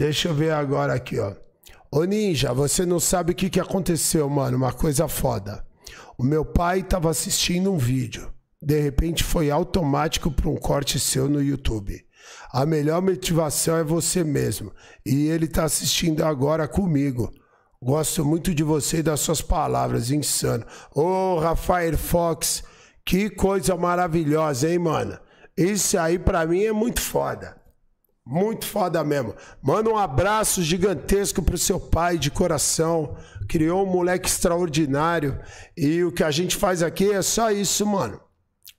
Deixa eu ver agora aqui, ó. Ô Ninja, você não sabe o que aconteceu, mano. Uma coisa foda. O meu pai tava assistindo um vídeo. De repente foi automático para um corte seu no YouTube. A melhor motivação é você mesmo. E ele tá assistindo agora comigo. Gosto muito de você e das suas palavras, insano. Ô, Rafael Fox, que coisa maravilhosa, hein, mano? Esse aí pra mim é muito foda. Muito foda mesmo. Manda um abraço gigantesco pro seu pai de coração. Criou um moleque extraordinário. E o que a gente faz aqui é só isso, mano.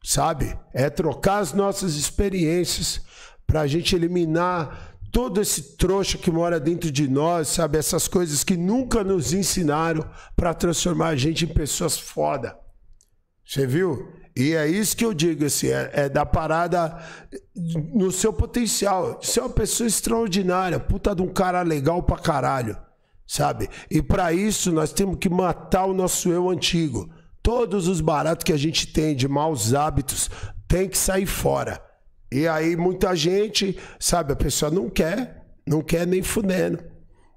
Sabe? É trocar as nossas experiências pra gente eliminar todo esse trouxa que mora dentro de nós, sabe? Essas coisas que nunca nos ensinaram para transformar a gente em pessoas foda. Você viu? E é isso que eu digo, assim, é da parada no seu potencial. Você é uma pessoa extraordinária, puta de um cara legal pra caralho, sabe? E para isso nós temos que matar o nosso eu antigo. Todos os baratos que a gente tem de maus hábitos tem que sair fora. E aí muita gente, sabe, a pessoa não quer nem fudendo,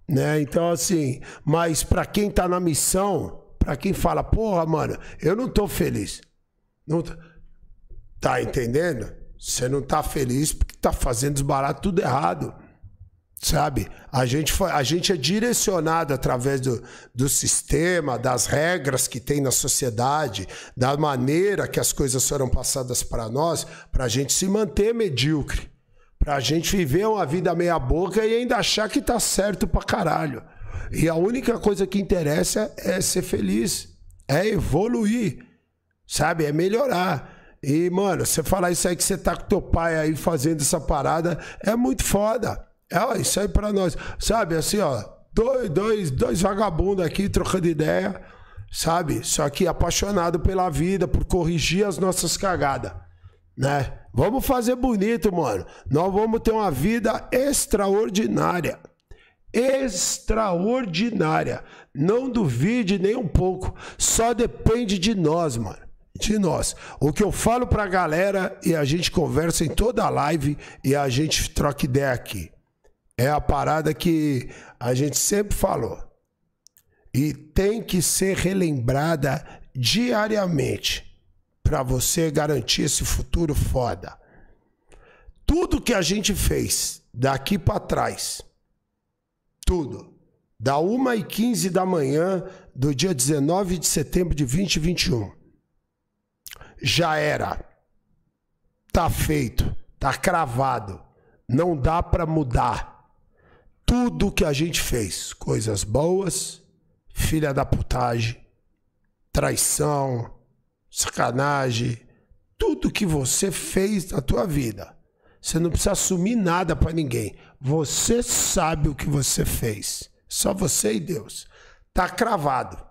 né? Então assim, mas pra quem tá na missão, pra quem fala, porra, mano, eu não tô feliz. Não tá entendendo? Você não tá feliz porque tá fazendo os baratos tudo errado, sabe? A gente é direcionado através do sistema, das regras que tem na sociedade, da maneira que as coisas foram passadas para nós, para a gente se manter medíocre, para a gente viver uma vida meia boca e ainda achar que tá certo para caralho. E a única coisa que interessa é ser feliz, é evoluir, sabe? É melhorar. E, mano, você falar isso aí que você tá com teu pai aí fazendo essa parada, é muito foda. É, isso aí pra nós, sabe, assim, ó, dois vagabundos aqui trocando ideia, sabe, só que apaixonado pela vida, por corrigir as nossas cagadas, né? Vamos fazer bonito, mano, nós vamos ter uma vida extraordinária, extraordinária, não duvide nem um pouco, só depende de nós, mano. De nós. O que eu falo pra galera, e a gente conversa em toda a live, e a gente troca ideia aqui. É a parada que a gente sempre falou e tem que ser relembrada diariamente para você garantir esse futuro foda. Tudo que a gente fez daqui para trás, tudo, da 1h15 da manhã do dia 19 de setembro de 2021, já era, tá feito, tá cravado, não dá para mudar. Tudo que a gente fez, coisas boas, filha da putagem, traição, sacanagem, tudo que você fez na tua vida, você não precisa assumir nada para ninguém. Você sabe o que você fez, só você e Deus. Tá cravado.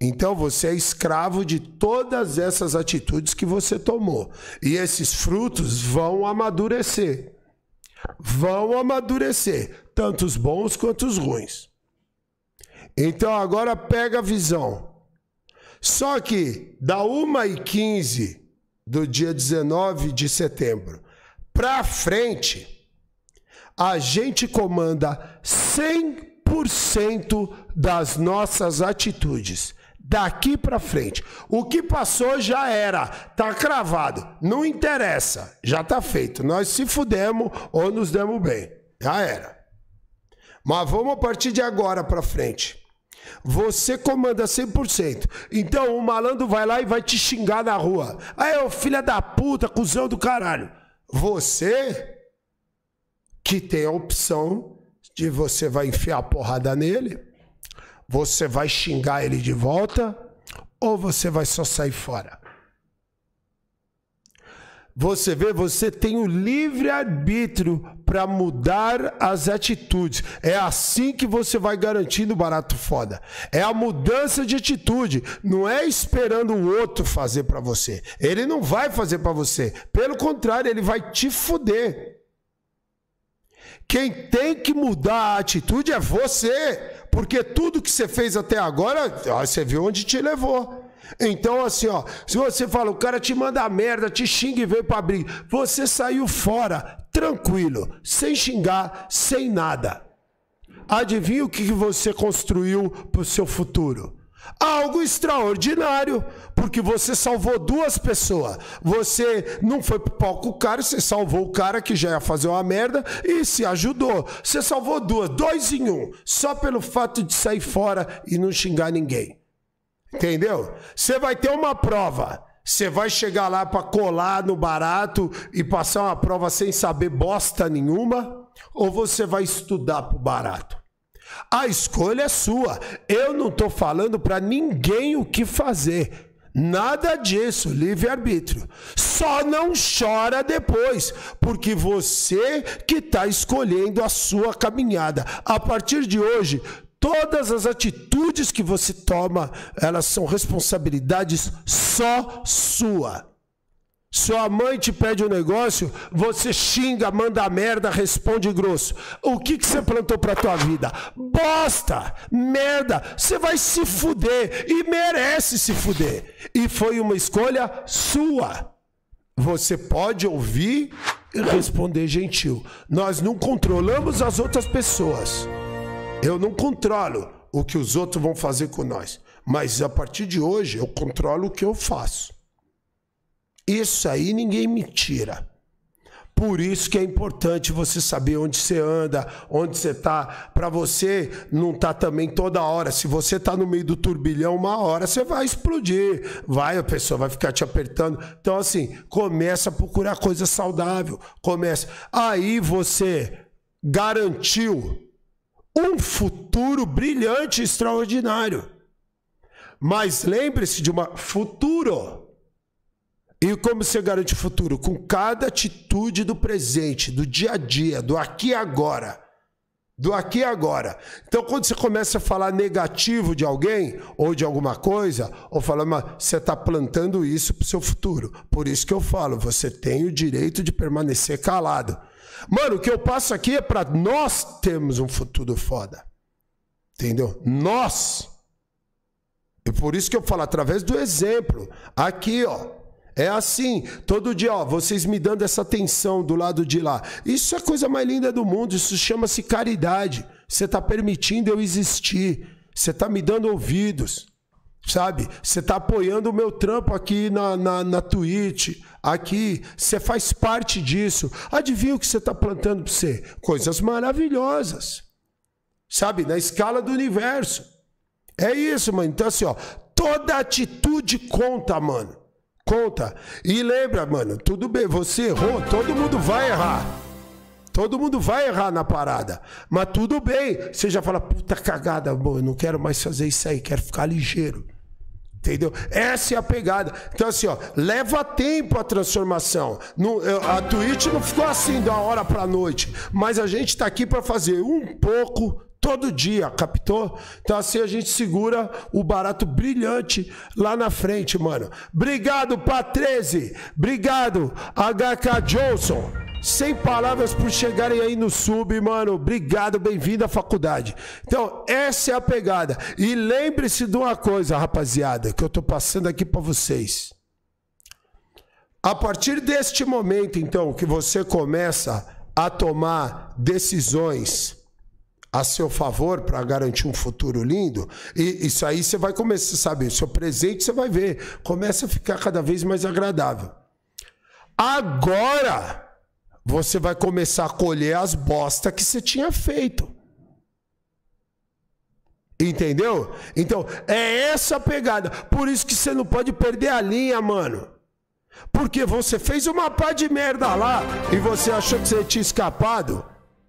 Então você é escravo de todas essas atitudes que você tomou. E esses frutos vão amadurecer. Vão amadurecer, tanto os bons quanto os ruins. Então agora pega a visão. Só que da 1h15 do dia 19 de setembro pra frente, a gente comanda 100% das nossas atitudes. Daqui pra frente. O que passou já era, tá cravado, não interessa, já tá feito. Nós se fudemos ou nos demos bem, já era. Mas vamos a partir de agora pra frente. Você comanda 100%. Então o malandro vai lá e vai te xingar na rua. Aí, ô filha da puta, cuzão do caralho. Você que tem a opção de você vai enfiar a porrada nele, você vai xingar ele de volta ou você vai só sair fora? Você vê, você tem o livre-arbítrio para mudar as atitudes. É assim que você vai garantindo o barato foda. É a mudança de atitude. Não é esperando o outro fazer para você. Ele não vai fazer para você. Pelo contrário, ele vai te fuder. Quem tem que mudar a atitude é você. Porque tudo que você fez até agora, você viu onde te levou. Então, assim, ó, se você fala, o cara te manda merda, te xinga e veio pra briga, você saiu fora, tranquilo, sem xingar, sem nada. Adivinha o que você construiu para o seu futuro? Algo extraordinário, porque você salvou duas pessoas. Você não foi pro palco caro, você salvou o cara que já ia fazer uma merda e se ajudou. Você salvou duas, 2 em 1, só pelo fato de sair fora e não xingar ninguém. Entendeu? Você vai ter uma prova. Você vai chegar lá para colar no barato e passar uma prova sem saber bosta nenhuma, ou você vai estudar pro barato? A escolha é sua. Eu não tô falando para ninguém o que fazer. Nada disso, livre-arbítrio. Só não chora depois, porque você que tá escolhendo a sua caminhada. A partir de hoje, todas as atitudes que você toma, elas são responsabilidades só sua. Sua mãe te pede um negócio, você xinga, manda merda, responde grosso. O que que você plantou pra tua vida? Bosta, merda, você vai se fuder e merece se fuder. E foi uma escolha sua. Você pode ouvir e responder gentil. Nós não controlamos as outras pessoas. Eu não controlo o que os outros vão fazer com nós. Mas a partir de hoje eu controlo o que eu faço. Isso aí ninguém me tira. Por isso que é importante você saber onde você anda, onde você tá, para você não tá também toda hora. Se você tá no meio do turbilhão, uma hora você vai explodir, vai, a pessoa vai ficar te apertando. Então assim, começa a procurar coisa saudável, começa. Aí você garantiu um futuro brilhante e extraordinário. Mas lembre-se de uma futuro. E como você garante o futuro? Com cada atitude do presente, do dia a dia, do aqui e agora. Do aqui e agora. Então, quando você começa a falar negativo de alguém, ou de alguma coisa, ou falar, mas você está plantando isso para o seu futuro. Por isso que eu falo, você tem o direito de permanecer calado. Mano, o que eu passo aqui é para nós termos um futuro foda. Entendeu? Nós. E por isso que eu falo, através do exemplo. Aqui, ó. É assim, todo dia, ó, vocês me dando essa atenção do lado de lá. Isso é a coisa mais linda do mundo, isso chama-se caridade. Você tá permitindo eu existir, você tá me dando ouvidos, sabe? Você tá apoiando o meu trampo aqui na Twitch, aqui, você faz parte disso. Adivinha o que você tá plantando pra você? Coisas maravilhosas, sabe? Na escala do universo. É isso, mano. Então assim, ó, toda atitude conta, mano. Conta. E lembra, mano, tudo bem, você errou, todo mundo vai errar. Todo mundo vai errar na parada. Mas tudo bem, você já fala, puta cagada, bom, eu não quero mais fazer isso aí, quero ficar ligeiro. Entendeu? Essa é a pegada. Então assim, ó, leva tempo a transformação. A Twitch não ficou assim da hora pra noite, mas a gente tá aqui pra fazer um pouco todo dia, captou? Então assim a gente segura o barato brilhante lá na frente, mano. Obrigado, Patrese. Obrigado, HK Johnson. Sem palavras por chegarem aí no sub, mano. Obrigado, bem-vindo à faculdade. Então, essa é a pegada. E lembre-se de uma coisa, rapaziada, que eu tô passando aqui pra vocês. A partir deste momento, então, que você começa a tomar decisões a seu favor para garantir um futuro lindo, e isso aí você vai começar a saber, o seu presente você vai ver, começa a ficar cada vez mais agradável. Agora, você vai começar a colher as bostas que você tinha feito. Entendeu? Então, é essa a pegada. Por isso que você não pode perder a linha, mano. Porque você fez uma pá de merda lá, e você achou que você tinha escapado.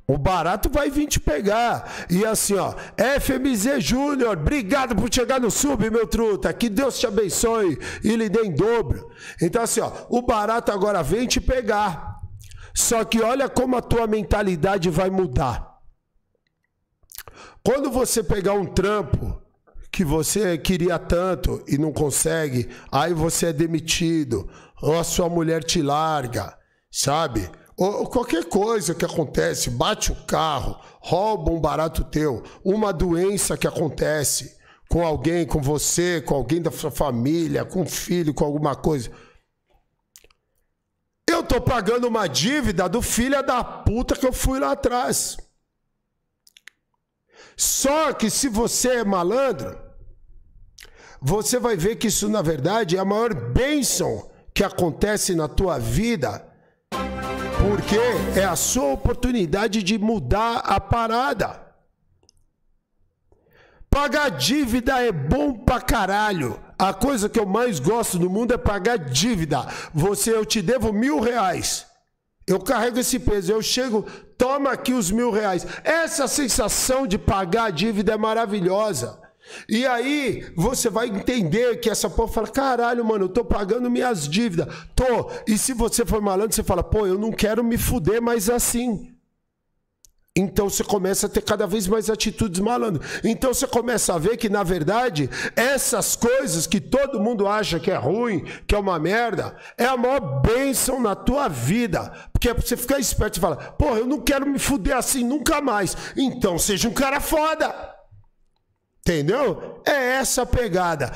O barato vai vir te pegar. E assim, ó, FMZ Júnior, obrigado por chegar no sub, meu truta. Que Deus te abençoe e lhe dê em dobro. Então assim, ó, o barato agora vem te pegar. Só que olha como a tua mentalidade vai mudar. Quando você pegar um trampo que você queria tanto e não consegue, aí você é demitido, ou a sua mulher te larga, sabe? Ou qualquer coisa que acontece, bate o carro, rouba um barato teu, uma doença que acontece com alguém, com você, com alguém da sua família, com um filho, com alguma coisa. Eu tô tô pagando uma dívida do filho da puta que eu fui lá atrás. Só que se você é malandro, você vai ver que isso, na verdade, é a maior bênção que acontece na tua vida, porque é a sua oportunidade de mudar a parada. Pagar dívida é bom pra caralho. A coisa que eu mais gosto no mundo é pagar dívida. Você, eu te devo R$1.000. Eu carrego esse peso, eu chego, toma aqui os R$1.000. Essa sensação de pagar a dívida é maravilhosa. E aí você vai entender que essa porra fala, caralho, mano, eu tô pagando minhas dívidas. Tô. E se você for malandro, você fala, pô, eu não quero me fuder mais assim. Então você começa a ter cada vez mais atitudes malandras. Então você começa a ver que, na verdade, essas coisas que todo mundo acha que é ruim, que é uma merda, é a maior bênção na tua vida. Porque você fica esperto e fala, porra, eu não quero me fuder assim nunca mais. Então seja um cara foda. Entendeu? É essa a pegada.